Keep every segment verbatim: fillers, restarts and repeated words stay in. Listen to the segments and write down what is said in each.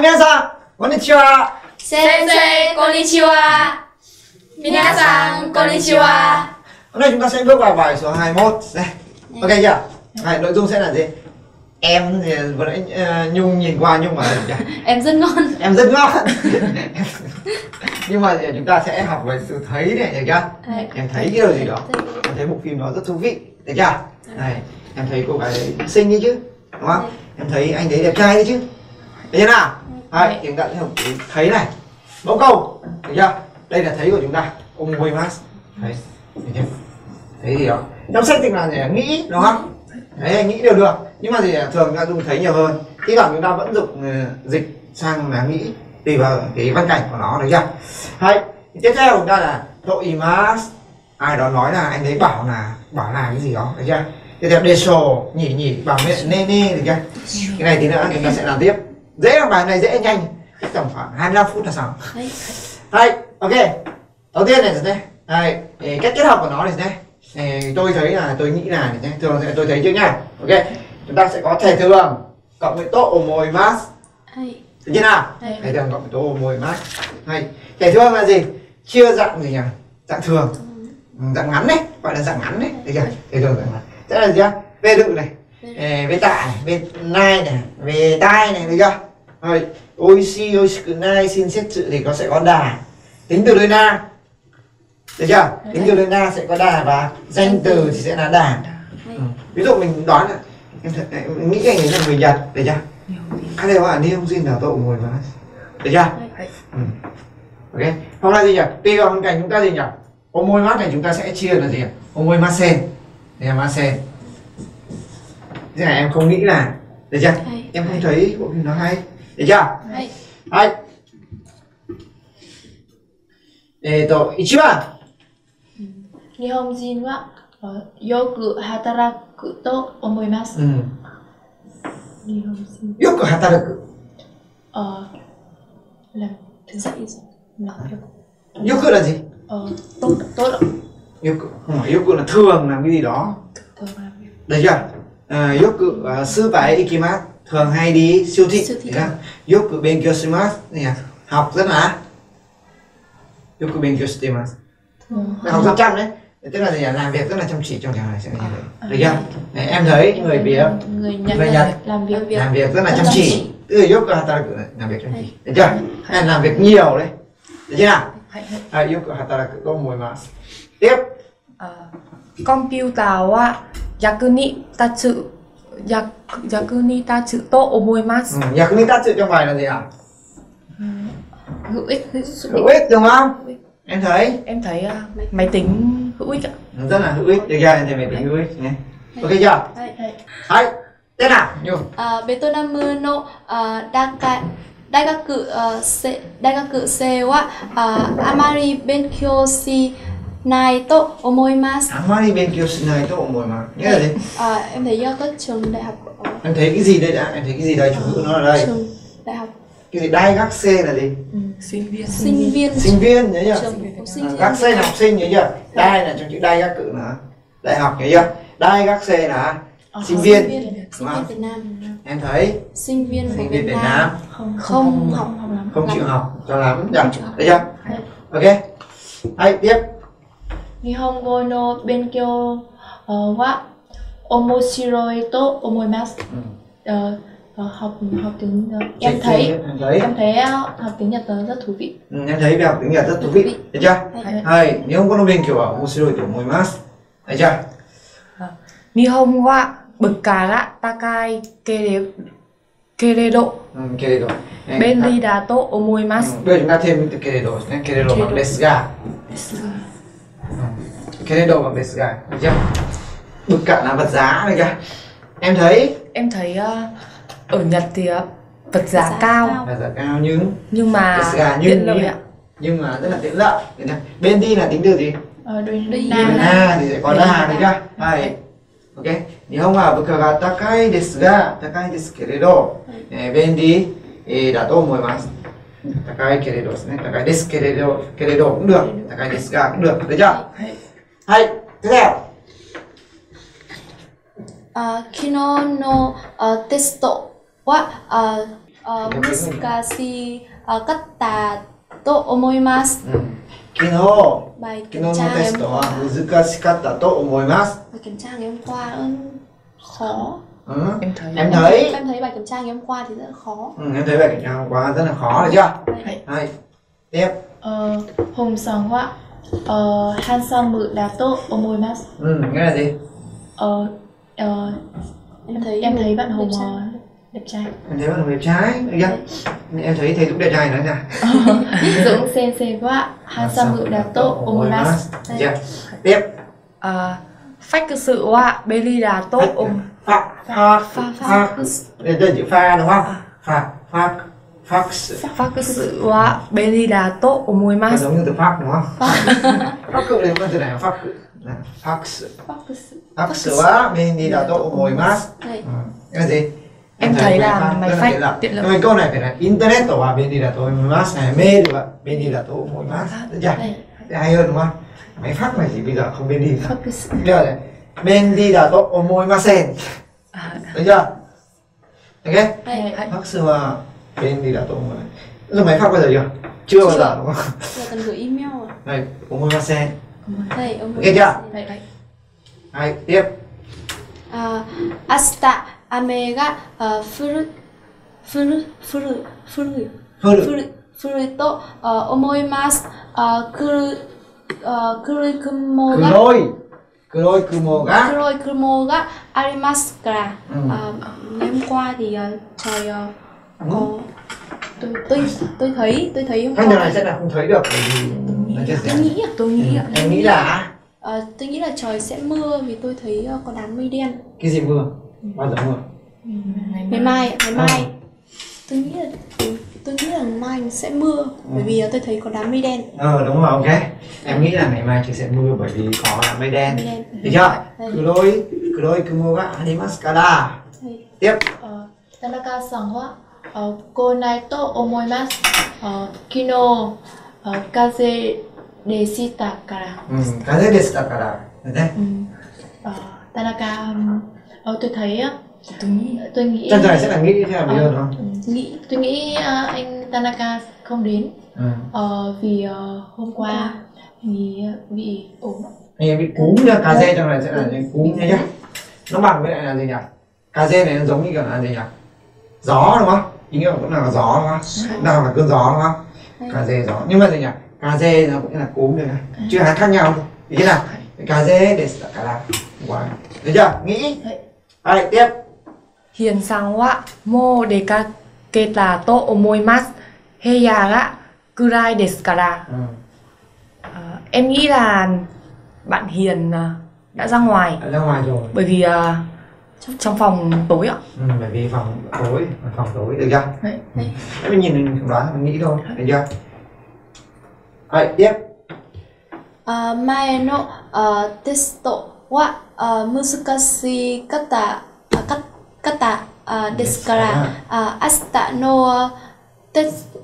Minasan, konnichiwa. Sensei, konnichiwa. Minasan, konnichiwa. Hôm nay chúng ta sẽ bước vào bài số hai mươi mốt. Ok chưa? Này, nội dung sẽ là gì? Em thì vừa nãy Nhung nhìn qua Nhung mà em rất ngon. Em rất ngon. Nhưng mà chúng ta sẽ học về sự thấy này, được chưa? Em thấy cái điều gì đó. Em thấy bộ phim đó rất thú vị, được chưa? Này, em thấy cô gái đấy xinh đấy chứ, đúng không? Em thấy anh đấy đẹp trai đấy chứ. Được chưa nào? Đấy, chúng ta sẽ học thấy này. Mẫu câu, được chưa? Đây là thấy của chúng ta. Omoimasu. Đấy. Thấy gì đó. Trong sách thì là nghĩ, đúng không? Đấy, nghĩ đều được. Nhưng mà thì thường ta dùng thấy nhiều hơn. Khi nào chúng ta vẫn dùng uh, dịch sang là nghĩ, tùy vào cái văn cảnh của nó, đấy chưa? Hay. Tiếp theo chúng ta là toimas. Ai đó nói là anh ấy bảo là bảo là cái gì đó, đấy chưa? Tiếp theo deso, nhỉ nhỉ, bảo miệng nê nê, được chưa? Cái này thì nữa chúng ta sẽ làm tiếp. Dễ lắm, bài này dễ nhanh. Tầm khoảng hai mươi lăm phút là xong. Hay, ok. Đầu tiên này rồi đây. Đây, cách kết hợp của nó này đây. Này, tôi thấy là tôi nghĩ là này, thường sẽ tôi thấy trước nha. Ok. Chúng ta sẽ có thể thường cộng với tô omoimasu. Được chưa nào? Thể thường cộng với tô omoimasu. Hay. Thể thường là gì? Chia dạng gì nhỉ? Dạng thường. Dạng ngắn đấy, gọi là dạng ngắn đấy, được chưa? Thể thường dạng ngắn. Sẽ là gì ạ? Về đự này, về tạ này, về nai này, về tai này, được chưa? Rồi, oishi oishiku nai xin xét sự thì có sẽ có đà. Tính từ đôi na. Được chưa? Tính từ đôi na sẽ có đà và danh từ thì sẽ là đà. Ừ. Ví dụ mình đoán là em thật này, em nghĩ anh ấy là người Nhật, được chưa? Các thầy bảo đi không xin nào tôi ngồi mà. Được chưa? Ừ. Ok. Hôm nay gì nhỉ? Tùy vào hoàn cảnh chúng ta gì nhỉ? Omoimasu này chúng ta sẽ chia là gì nhỉ? Omoimasen. Đây là masen. Thế này em không nghĩ là, được chưa? Hay. Em không thấy bộ phim nó hay, được chưa? Hay. Hay. Eto, ichiban. Nihonjin wa yoku hataraku to omoimasu. Nihonjin. Yoku hataraku. Ờ. Làm thứ dạy rồi. Làm yoku. Yoku là gì? Ờ, tốt tốt ạ. Yoku, không phải yoku là thường làm cái gì đó. Thường làm. Đấy chưa? À, yoku uh, sư bái ittekimasu, thường hay đi siêu thị. Siêu thị. Yoku benkyo shimasu, học rất là. Yoku benkyo shimasu. Học rất chăm đấy. Tức là gì nhỉ? Làm việc rất là chăm chỉ trong trường này sẽ như thế. Được chưa? Này, em thấy người Việt, người Nhật, người Nhật làm việc làm việc rất là chăm chỉ. Tức là yoku hataraku, làm việc chăm chỉ. Được chưa? Hay làm việc nhiều đấy. Được chưa nào? À, yoku hataraku có mùi mà. Tiếp. Computer wa yakuni tatsu, yakuni tatsu to omoimasu. Yakuni tatsu trong bài là gì ạ? Hữu ích. Hữu ích đúng không? Em thấy em thấy uh, máy tính hữu ích ạ. Rất là hữu ích, được chưa? Em thấy máy tính hữu ích nhé. Ok chưa? Hay. Thế nào? Nhung. Betonamu no dakai daikaku daikaku se wa amari benkyo shi nai to omoimasu. Amari benkyo shi nai to omoimasu. Nghĩa là gì? À, em thấy do các trường đại học. Em thấy cái gì đây đã? Em thấy cái gì đây? Chủ ngữ nó là đây. Trường đại học. Cái gì đai gác C là gì? Ừ. Sinh viên. Sinh viên. Sinh viên nhớ chưa? À, gác C là học sinh nhớ chưa? Đai là trong chữ đai gác cự là đại học nhớ chưa? Đai gác C là ờ, sinh viên. Sinh viên, sinh viên Việt Nam. Em thấy sinh viên sinh Việt, Việt, Việt Nam, Nam. Không, không, không học không lắm. Không chịu học cho lắm nhỉ? Được chưa? Ok. Hay tiếp. Nihongo no benkyo wa omoshiroi to omoimasu. Học học tiếng em chị, thấy em thấy em thấy học tiếng Nhật rất thú vị. Ừ, em thấy việc học tiếng Nhật rất thú vị, vị. Được chưa? Hay. Nếu không có bên kiểu bảo omoshiroi thì omoimasu, được chưa? Nihon wa bukara takai kere keredo keredo benri da to omoimasu. Bây giờ chúng ta thêm từ keredo nhé. Keredo bằng desu ga, keredo bằng desu ga, được chưa? Bukara là vật giá, được chưa? Em thấy em thấy uh, ở Nhật thì vật giá cao, vật giá cao nhưng nhưng mà tiện lợi ạ, nhưng mà rất là tiện lợi. Bên đi là tính từ gì? Ờ, đôi đi na thì sẽ có na, được chưa? Hay. Ok. Nihon wa bukara takai desu ga takai desu keredo bên đi đã to omoimasu. Takai keredo nhé, takai desu keredo keredo cũng được, takai desu ga cũng được, được chưa? Hay. Tiếp theo. Kino no testo wa Musukashi katta to omoimasu. Kino, bài kiểm tra ngày hôm qua. Musukashi katta to omoimasu. Bài kiểm tra ngày hôm qua khó. Ừ. Em thấy em thấy em thấy bài kiểm tra ngày hôm qua thì rất là khó. Ừ, em thấy bài kiểm tra hôm qua rất là khó rồi chưa? Hay. Tiếp. Ờ, hồng sáng hoa. Ờ, hansan mự đá tô omoimasu. Ừ, nghĩa là gì? Ờ, ờ, em thấy em thấy bạn Hồng đẹp trai. Em thấy bạn Hồng đẹp trai. Em thấy thầy Dũng đẹp trai nữa nè. Dũng sensei wa hansan mự đá tô omoimasu. Tiếp. Ờ, phách cư sự wa beli đá tô om. Phá, phá, phá, đây là chữ pha đúng không? Phá, phá, phá, phá cái sự quá, bên đi là tốt của mùi mát. Giống như từ Pháp đúng không? Pháp cự đến từ này Pháp cự, Pháp sự, Pháp sự quá, bên đi là tốt của mùi mát. Cái gì? Em thấy là máy phách tiện lợi. Câu này phải là internet của bà bên đi là tốt của mùi mát này, mê được ạ, bên đi là tốt của mùi mát. Được chưa? Hay hơn đúng không? Máy phát này thì bây giờ không bên đi. Được rồi. Bên đi là tốt omoimasen. Được chưa? Ok? Pháp sư mà bên đi là tốt omoimasen. Dùng máy pháp bao giờ chưa? Chưa bao giờ đúng không? Giờ cần gửi email rồi. Này, omoimasen. Ok chưa? Này, tiếp. Asta ame ga furu furu furu furu furu furu to omoimasu kuru kuru kumo ga Kuroi kumo ga Kuroi kumo ga arimasu kara. Ngày hôm qua thì trời có tôi tôi thấy tôi thấy hôm qua. Cái này chắc là không thấy được. Tôi nghĩ tôi nghĩ tôi nghĩ là tôi nghĩ là trời sẽ mưa vì tôi thấy có đám mây đen. Cái gì mưa? Bao giờ mưa? Ngày mai ngày mai. Tôi nghĩ là tôi nghĩ là mai sẽ mưa bởi vì tôi thấy có đám mây đen. Ờ đúng rồi, ok. Em nghĩ là ngày mai trời sẽ mưa bởi vì có đám mây đen. Được chưa? Kuroi, kuroi kumo ga arimasu kara. Tiếp. Tanaka san wa konai to omoimasu. Kino kaze deshita kara. Kaze deshita kara. Tanaka tôi thấy tôi nghĩ tôi nghĩ chắc chắn sẽ là nghĩ theo mình hơn không? Nghĩ tôi nghĩ uh, anh Tanaka không đến ừ. uh, vì uh, hôm qua vì uh, bị ốm. Anh bị cúm nha, cà dê trong này sẽ là những cúm nhá. Nó bằng với lại là gì nhỉ? Cà dê này nó giống như kiểu là gì nhỉ? Gió đúng không? Ý nghĩa cũng là gió đúng không? Nào là cơn gió đúng không? Cà dê gió nhưng mà gì nhỉ? Cà dê nó cũng là cúm này, chứ hai khác nhau không? Ý thế nào? Cà dê để cả làm quá. Được chưa? Nghĩ. Đấy, tiếp. Hiền sáng wa mô đề ca kê ta to omoimasu heya ga kurai desu kara. Em nghĩ là bạn Hiền đã ra ngoài. Đã ra ngoài rồi. Bởi vì uh, trong, trong phòng tối ạ. Ừ, bởi vì phòng tối, phòng tối được chưa? Đấy. Ừ. Em nhìn mình đoán mình nghĩ thôi, được chưa? Đấy, tiếp. Uh, mae no uh, testo wa uh, musukashi kata uh, kata desu kara asta no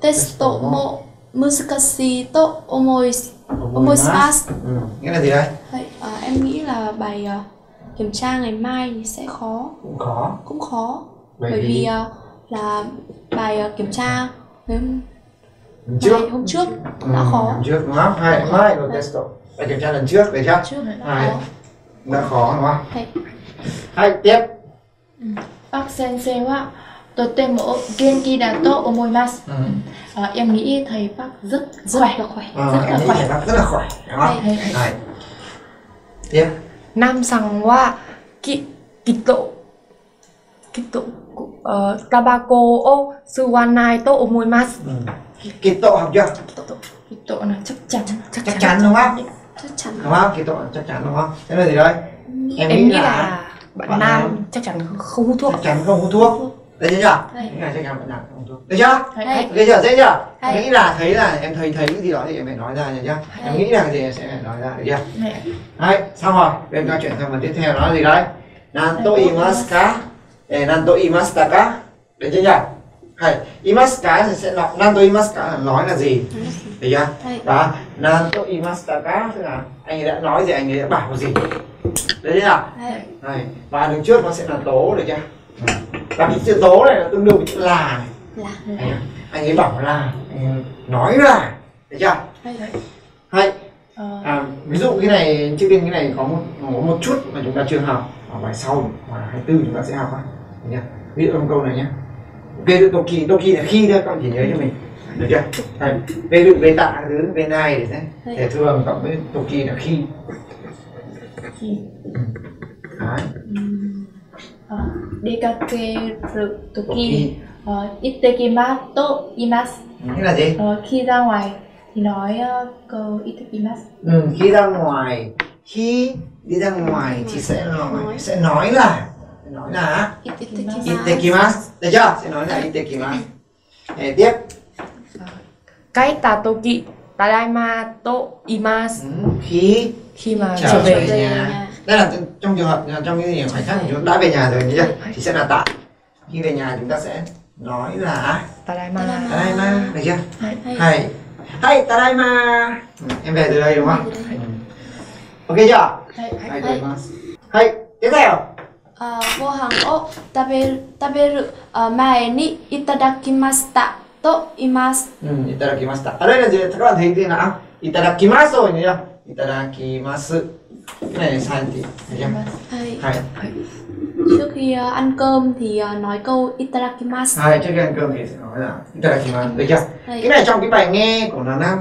testo mo musukashi to omoimasu. Nghĩa là gì đây? Em nghĩ là bài kiểm tra ngày mai thì sẽ khó. Cũng khó. Cũng khó. Bởi vì là bài kiểm tra ngày hôm trước đã khó. Hôm trước đúng không? Hai mai rồi testo. Bài kiểm tra lần trước đấy chắc. Đã khó đúng không? Hai tiếp. Bác sensei wa totemo genki da to omoimasu. Em nghĩ thầy bác rất khỏe, rất khỏe, rất khỏe. Thầy bác rất là khỏe, đúng không? Này. Tiếp. Nam sang wa ki kito kito tabako o suwanai to omoimasu. Kito học chưa? Kito. Kito là chắc chắn, chắc chắn đúng không? Chắc chắn. Đúng không? Kito chắc chắn đúng không? Thế là gì đây? Em nghĩ là bạn Nam chắc chắn không hút thuốc. Chắc chắn không hút thuốc. Đấy chưa? Nghĩ là chắc chắn bạn Nam không hút thuốc. Đấy chưa? Đấy chưa? Dễ chưa? Nghĩ là thấy là em thấy thấy cái gì đó thì em phải nói ra nhá. Em nghĩ là gì em sẽ phải nói ra được chưa? Đấy, xong rồi. Bên ta chuyển sang phần tiếp theo đó là gì đấy? Nanto imasuka, nanto imasuka. Đấy chưa nhỉ? Hay imasuka thì sẽ đọc nanto imasuka nói là gì? Đấy chưa? Đó, nanto imasuka tức là anh ấy đã nói gì, anh ấy đã bảo gì? Đấy thế nào? Này, và đường trước nó sẽ là tố được chưa? Và cái chữ tố này nó tương đương với chữ là này. Dạ. Anh ấy bảo là nói là được chưa? Hay. À, ví dụ cái này trước tiên cái này có một có một chút mà chúng ta chưa học, ở bài sau bài hai mươi tư chúng ta sẽ học á. Ví dụ câu này nhé. Về toki toki là khi thôi, con chỉ nhớ cho mình. Được chưa? Về dụ về tạ thứ về này để thế. Để thường cộng với toki là khi. Khi. Đấy. Dekakeru toki ittekimasu to imasu. Nghĩa là gì? Khi ra ngoài thì nói câu ittekimasu. Ừ, khi ra ngoài, khi đi ra ngoài thì sẽ nói sẽ nói là nói là ittekimasu. Được chưa? Sẽ nói là ittekimasu. Để tiếp. Kaita toki tadaima to imasu. Khi khi mà trở về nhà. Đây là trong trường hợp trong những điểm khoảnh khắc chúng ta đã về nhà rồi nhé, thì sẽ là tại. Khi về nhà chúng ta sẽ nói là Tadaima. Tadaima, được chưa? Hay. Hay Tadaima. Em về từ đây đúng không? Ok chưa? Hay. Hay. Tiếp theo. Vô hàng ô taberu taberu mae ni itadakimasu to imasu. Itadakimasu. Ở đây là gì? Các bạn thấy thế nào? Itadakimasu rồi nhỉ? Itadakimasu. Cái này sai thì trước khi uh, ăn cơm thì uh, nói câu itadakimasu. Hay, trước khi ăn cơm thì sẽ nói là itadakimasu. Được chưa? Hay. Cái này trong cái bài nghe của Hà Nam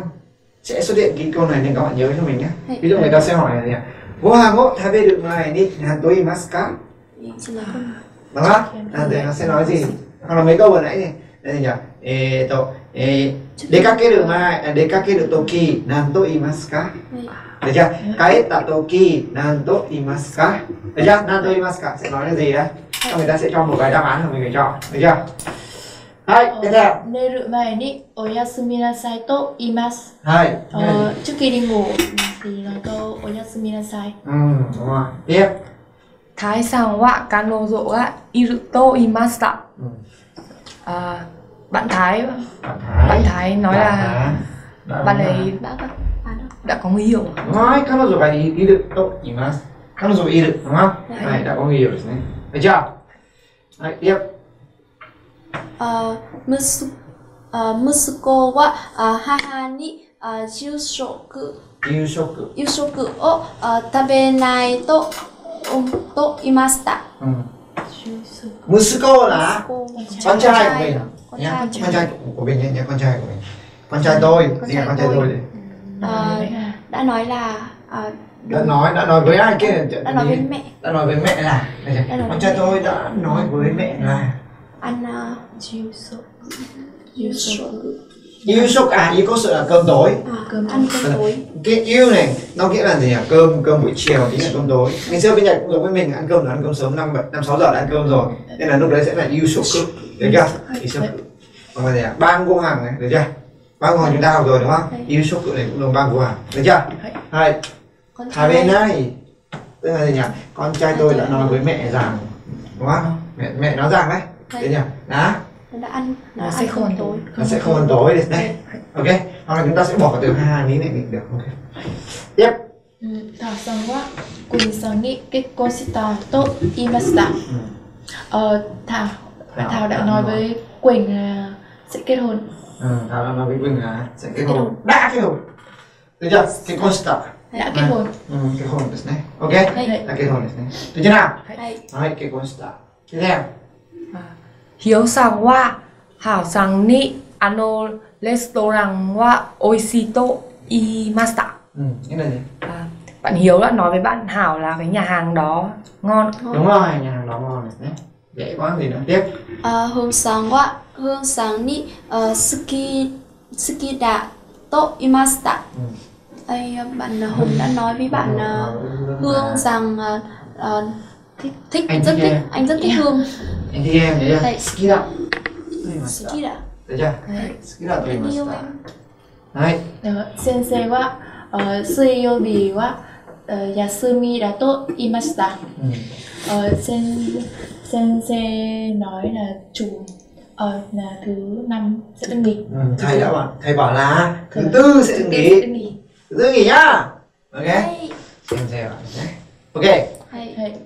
sẽ xuất hiện cái câu này nên các bạn nhớ cho mình nhé. Hay. Ví dụ người ta sẽ hỏi là gì ạ? Vô hàng ngộ thay về được này đi hantoi maska. Đúng không? À, thì nó sẽ nói gì? Hoặc là mấy câu vừa nãy này. Đây thì nhỉ? Ê, tổ, ê, dekake được mai, dekake được toki, nantoi maska. Được chưa? Kaeta toki nanto imasu ka? Được chưa? Nanto imasu ka sẽ nói là gì đấy? Xong người ta sẽ cho một cái đáp án rồi mình phải chọn. Được chưa? Hay, tiếp theo. Neru mae ni oyasumi nasai to imasu. Hay. Trước khi đi ngủ thì nói câu oyasumi nasai. Ừ, đúng rồi. Tiếp. Taisan wa kanozo wa iru to imasu ta. À, bạn Thái. Bạn Thái. Bạn Thái nói là bạn ấy đã đã có người yêu. Nói các nó rồi phải đi được tốt gì mà các nó rồi đi được đúng không? Này đã có người yêu rồi đấy. Được chưa? Đấy, tiếp. Ờ, musu ờ musuko wa haha ni yusoku yusoku yusoku o tabenai to to imashita. Musuko là con trai của mình. Con trai của mình nhé, con trai của mình. Con trai tôi, gì con trai tôi. Ờ, đã nói là uh, đã nói đã nói với ai kia đã nói với mẹ đã nói với mẹ là con trai tôi đã nói với mẹ là ăn Yusoku à Yusoku là cơm tối à, cơm ăn cơm tối. Cái yêu này nó nghĩa là gì nhỉ? Cơm cơm buổi chiều chính là cơm tối. Ngày xưa bên Nhật cũng giống với mình, ăn cơm là ăn cơm sớm năm năm sáu giờ đã ăn cơm rồi, nên là lúc đấy sẽ là Yusoku. Được chưa? Yusoku còn gì ạ? Ban cô hàng này. Được chưa? Bang hoàng chúng ta học rồi đúng không? Yusoku này cũng đồng bang của hoàng. Được chưa? Hai. Hai bên này tức là gì nhỉ? Con trai tôi đã nói với mẹ rằng đúng không? Mẹ mẹ nói rằng đấy. Đấy nhỉ? Đó. Đã ăn nó sẽ không ăn tối. Nó sẽ không ăn tối đấy. Đây. Ok. Hoặc là chúng ta sẽ bỏ từ hai hai ní này mình được. Ok. Tiếp. Thảo rằng quá. Cùng rằng nghĩ cái con sita tốt imasta. Ờ Thảo. Thảo đã nói với Quỳnh là sẽ kết hôn. Ừ, Thảo là nói với Quỳnh là sẽ kết hôn. Đã kết hôn. Được chưa? Cái consta. Đã kết hôn. Ừ, kết hôn được đấy. Ok. Đã kết hôn được đấy. Được chưa nào? Đấy, cái consta. Tiếp theo. Hiếu sang wa, hảo sang ni, ano restaurant wa oishito imasu. Ừ, cái này gì? À, bạn Hiếu đã nói với bạn Hảo là cái nhà hàng đó ngon. Đúng rồi, nhà hàng đó ngon đấy. Dễ quá gì nữa. Tiếp. Ờ, hôm sang wa. Hương sáng ni suki suki da to imasu. Đây bạn Hùng đã nói với bạn Hương rằng thích thích rất thích, anh rất thích Hương. Anh thích em đấy à? Suki da. Suki da. Đấy chưa? Suki da to imasu. Đấy. Sensei wa suiyobi wa yasumi da to imasu. Sensei nói là chủ Ờ, là thứ năm sẽ được nghỉ. Ừ, thầy đã bảo, thầy bảo là thứ tư sẽ được nghỉ. Thứ tư nghỉ nhá. Ok. Xem xem. Ok. Hay.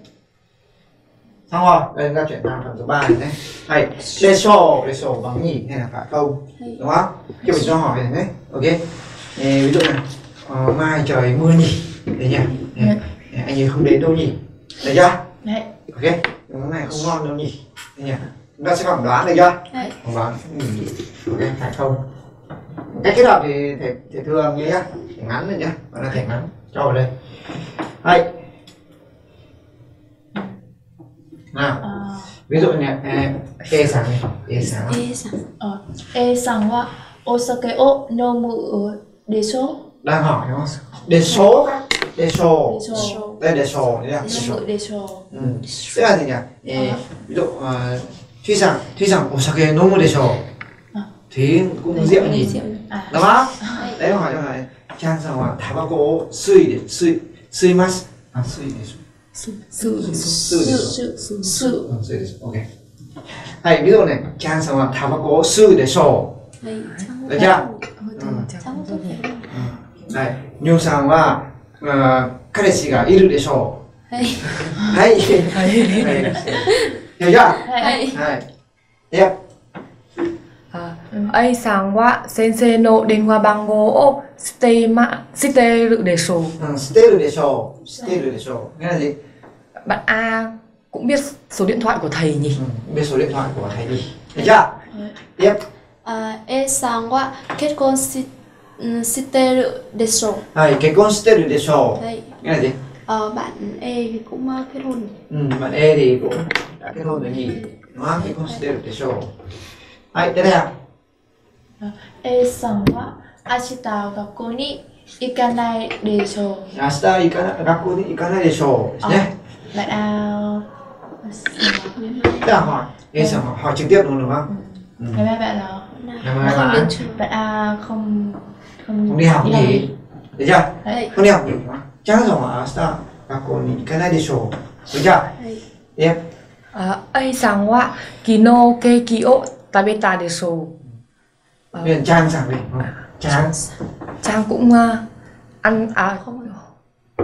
Xong rồi, đây là chuyện làm phần số ba này đấy. Hay, deso, deso bằng nhỉ hay là phải không? Đúng không? Khi mình cho hỏi này đấy. Ok. Ê, ví dụ này, uh, mai trời mưa nhỉ? Đấy nhỉ? Đấy. Đấy, anh ấy không đến đâu nhỉ? Đấy chưa? Đấy. Ok. Món này không ngon đâu nhỉ? Đấy nhỉ? Chúng ta sẽ phỏng đoán được chưa? Đấy. Phỏng đoán. Ok, phải không? Cách kết hợp thì thể, thể thường như nhá, thể ngắn rồi nhá, gọi là thể ngắn. Cho vào đây. Hay. Nào. À. Ví dụ này, e sáng này, e sáng. E sáng. Ờ, e sáng wa osake o nomu desho. Đang hỏi đúng không? Desho, desho. Đây desho đấy à? Desho. Ừ. Thế là gì nhỉ? À. Ví dụ thủy sản, thủy sản osake nomu desho. Thì cũng rượu nhỉ? À. Đúng không? À. Đấy hỏi cho này. Chan sang wa tabako o sui sui sui mas. À sui desho. Sự sự sự sự sự ok. Hay ví dụ này, trang xong là tháo có sự để sổ. Được chưa? Này, nhiều sang là các đệ sĩ cả yêu để sổ. Hay. Hay. Hiểu chưa? Hay. Tiếp. Ai sang là sensei no denwa bango o shitema shiteru desho. Shiteru desho. Shiteru desho. Nghĩa là gì? Bạn A cũng biết số điện thoại của thầy nhỉ? Ừ, biết số điện thoại của thầy nhỉ? Được chưa? Tiếp. Ai sang là kekkon shiteru desho. Hay kekkon shiteru desho. Nghĩa là gì? Ờ, bạn E thì cũng kết hôn. Ừ, bạn E thì cũng đã kết hôn rồi nhỉ? Đúng không? Kekkon shiteru desho. Hay, tiếp theo. A san wa ashita gakkou ni ikanai desho. Ashita gakkou ni ikanai desho. Nhé. Bạn A. Tức là hỏi, A san hỏi, hỏi trực tiếp đúng không? Ngày mai bạn là ngày mai bạn bạn A không không đi học gì, được chưa? Không đi học gì mà chắc rồi mà ashita gakkou ni ikanai desho, được chưa? Tiếp. A san wa kino keiki o tabeta desho. Bây giờ Trang sẵn này, Trang Trang cũng ăn, à không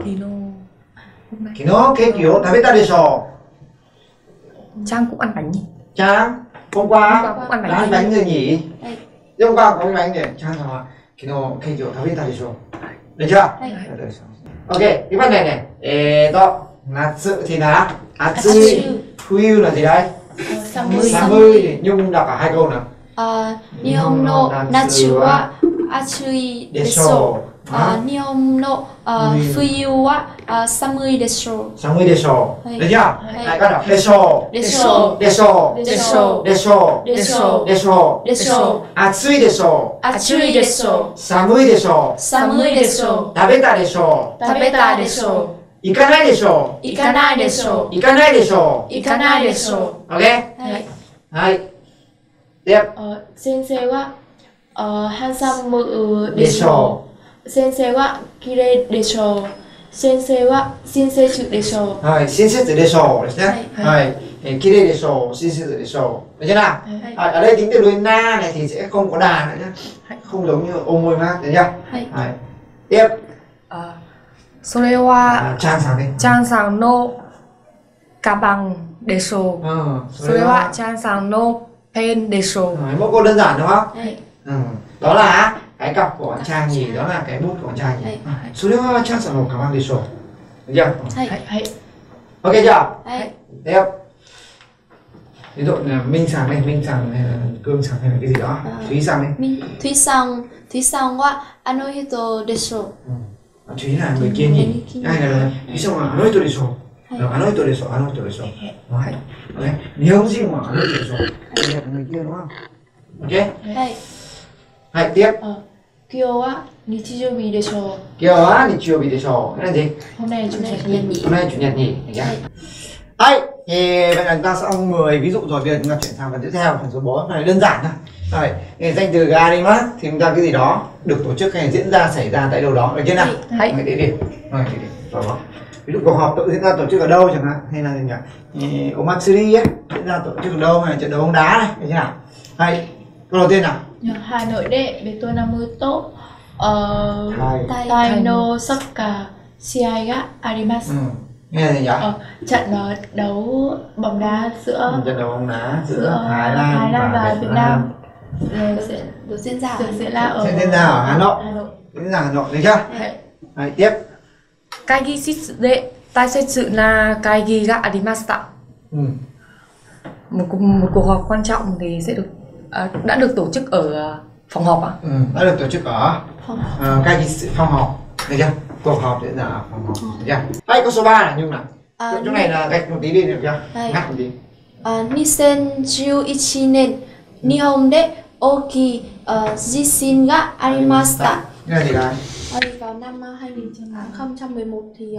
Kino Kino, cái kiểu, ta biết ta đi sò. Trang cũng ăn bánh nhỉ? Trang, hôm qua đã ăn bánh rồi nhỉ? Hôm qua cũng ăn bánh rồi, Trang sò Kino, cái kiểu, ta biết ta đi sò. Được chưa? Ok, cái vấn đề này Ê, đó Natsu thì là Atsui, Fuyu là gì đây? Samui, Nhung đọc cả hai câu nào. Nihon no natsu wa atsui desho. Nihon no fuyu wa samui desho. Samui desho. Được chưa? Lại các đọc desho, desho, desho, desho, desho, desho, desho, desho, atsui desho, atsui desho, samui desho, samui desho, tabeta desho, tabeta desho, ikanai desho, ikanai desho, ikanai desho, ikanai desho. Ok? Hai. Tiếp. Sensei wa hansamu desho. Sensei wa kirei desho. Sensei wa shinsetsu desho. Hai, shinsetsu desho đấy nhé. Hai, kirei desho, shinsetsu desho. Được chưa nào? Ở đây tính từ đuôi na này thì sẽ không có đà nữa nhé. Không giống như ô môi mát, được chưa? Hai. Tiếp. Sore wa chan sang đi. Chan sang no kabang desho. Sore wa chan sang no pen desho. Mỗi câu đơn giản đúng không? Ừ. Đó là cái cặp của Trang gì, đó là cái bút của Trang gì. Số liệu Trang sản phẩm cảm ơn desho. Được chưa? Ok chưa? Tiếp. Ví dụ là Minh sáng này, Minh sáng này, Cương sáng này, cái gì đó. Thúy sáng này. Thúy sáng, Thúy sáng wa anohito desho. Thúy là người kia nhỉ? Ai là Thúy sáng là anohito desho. Anohito desho, anohito desho. Ok, nếu gì mà anohito desho. Đẹp người kia đúng không? Ok? Hãy tiếp. Kyo wa nichiyobi desho. Kyo wa nichiyobi desho. Cái này gì? Hôm nay chủ nhật nhỉ? Hôm nay chủ nhật nhỉ? Đấy, thì bây giờ chúng ta sẽ xong mười ví dụ rồi, bây giờ chúng ta chuyển sang phần tiếp theo, phần số bốn này đơn giản thôi. Rồi, danh từ Garimas thì chúng ta cái gì đó được tổ chức hay diễn ra xảy ra tại đâu đó, được chưa nào? Hãy. Địa điểm. Rồi, địa điểm. Rồi đó. Ví dụ cuộc họp tự diễn ra tổ chức ở đâu chẳng hạn, hay là gì nhỉ? Omatsuri ấy, diễn ra tổ chức ở đâu, hay là trận đấu bóng đá này, như thế nào? Hay, câu đầu tiên nào? Hà Nội đệ Betonamuto Taino Sokka Shiai ga arimasu. Nghe gì nhỉ? Ờ, trận đấu bóng đá giữa trận đấu bóng đá giữa, giữa Hà Lan, Hà Lan và, và Việt, Việt Nam, Nam. Sẽ được diễn ra diễn ra ở diễn ra ở Hà Nội. Diễn ra Hà Nội được chưa? Đấy, tiếp. Kaigi shitsu de taisetsu na kaigi ga arimashita. Ừ. Một một cuộc họp quan trọng thì sẽ được à, đã được tổ chức ở phòng họp ạ? À? Ừ, đã được tổ chức ở phòng họp. Uh, kaigi phòng họp. Được chưa? Cuộc họp sẽ là phòng họp. Được chưa? Đây có số ba là nhưng nào? À, chỗ này là gạch một tí đi được chưa? Gạch một tí. À, ni sen ju ichi nen Nihon de oki jishin ga arimashita. Đây thì là vào năm hai nghìn không trăm mười một thì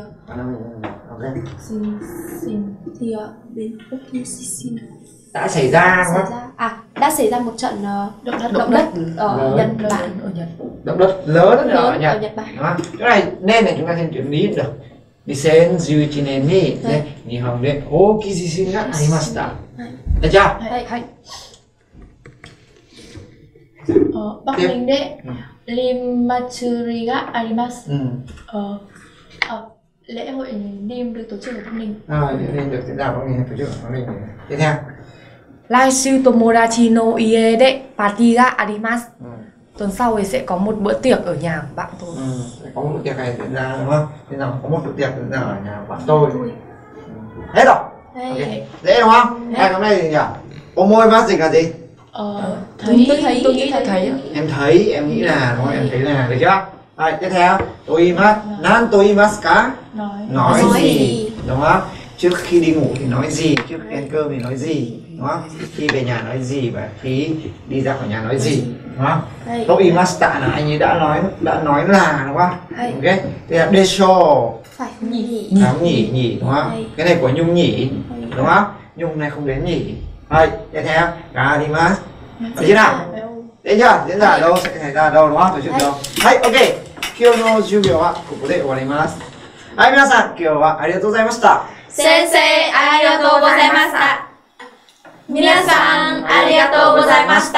okay. xin, xin, thì đến oki jishin đã xảy ra đúng không? À, đã xảy ra một trận động đất, động đất ở Nhật Bản, ở Nhật. Động đất lớn ở Nhật. Cái này nên là chúng ta nên chuyển lý được. ni sen ju ichi nen ni Nihon de oki jishin ga arimashita. Được chưa? Bắc Ninh đấy. Rim Matsuri ga arimasu. Ờ. Lễ hội Nim được tổ chức ở Bắc Ninh. À, lễ Nim được diễn ra ở Bắc Ninh, tổ chức ở Bắc Ninh. Tiếp theo. Laisu tomodachi no ie de party ga arimasu. Tuần sau thì sẽ có một bữa tiệc ở nhà của bạn tôi. Ừ, sẽ có một bữa tiệc này diễn ra đúng không? Thế nào có một bữa tiệc diễn ra ở nhà của bạn tôi. Hết rồi. Okay. Dễ đúng không? Ngày hôm nay thì nhỉ? Omoi mas dịch là gì? Ờ, thấy, tôi thấy, tôi nghĩ là thấy. Em thấy, em nghĩ là, đúng không? Em thấy là, được chưa? Rồi, tiếp theo. Toimas, nan toimas ka? Nói gì, đúng không? Trước khi đi ngủ thì nói gì, trước khi ăn cơm thì nói gì, đúng không? Khi về nhà nói gì và khi đi ra khỏi nhà nói gì, đúng không? Toimashita là anh ấy đã nói, đã nói là, đúng không? Ok. Thế là desho. Phải nhỉ. Đúng nhỉ, nhỉ, đúng không? Cái này của Nhung nhỉ, đúng không? Nhung này không đến nhỉ. Đây, tiếp theo, arimasu. Được chưa nào? Đấy chưa? Diễn ra ở đâu, sẽ xảy ra ở đâu đúng không? Tổ chức đâu? Đấy, ok. Kyono jugyo wa koko de owarimasu. Hai minasan, kyou wa arigatou gozaimashita. Sensei, arigatou gozaimashita. Minasan, arigatou gozaimashita.